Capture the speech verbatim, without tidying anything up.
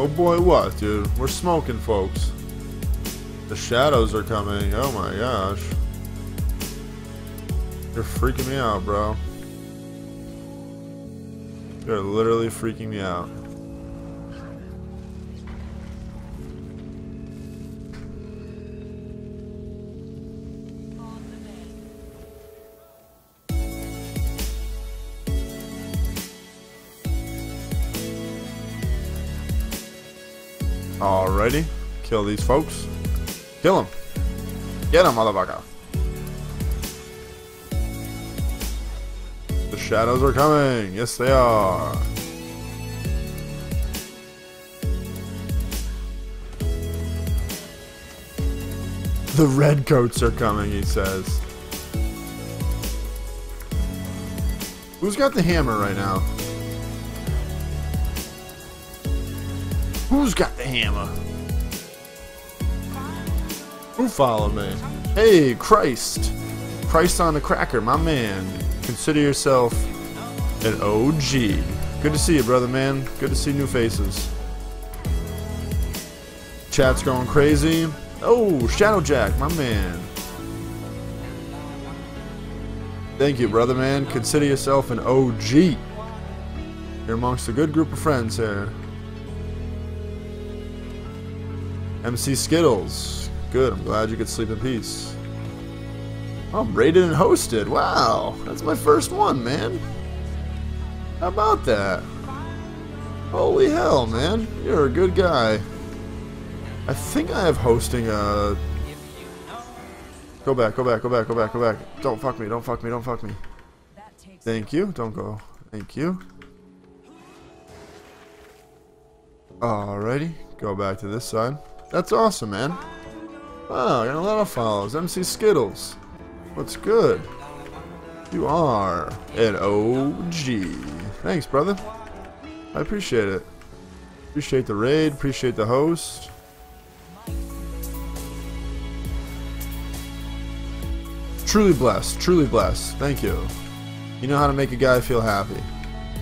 Oh boy, what, dude? We're smoking, folks. The shadows are coming. Oh my gosh. You're freaking me out, bro. You're literally freaking me out. Alrighty, kill these folks. Kill them. Get them, motherfucker. The shadows are coming. Yes, they are. The redcoats are coming, he says. Who's got the hammer right now? Who's got the hammer? Who followed me? Hey, Christ! Christ on the cracker, my man. Consider yourself an O G. Good to see you, brother man. Good to see new faces. Chat's going crazy. Oh, Shadowjacke, my man. Thank you, brother man. Consider yourself an O G. You're amongst a good group of friends here. M C Skittles. Good, I'm glad you could sleep in peace. I'm rated and hosted. Wow, that's my first one, man. How about that? Holy hell, man. You're a good guy. I think I have hosting a... Go back, go back, go back, go back, go back. Don't fuck me, don't fuck me, don't fuck me. Thank you. Don't go. Thank you. Alrighty. Go back to this side. That's awesome, man. Wow, I got a lot of follows. M C Skittles. What's good? You are an O G. Thanks, brother. I appreciate it. Appreciate the raid. Appreciate the host. Truly blessed. Truly blessed. Thank you. You know how to make a guy feel happy.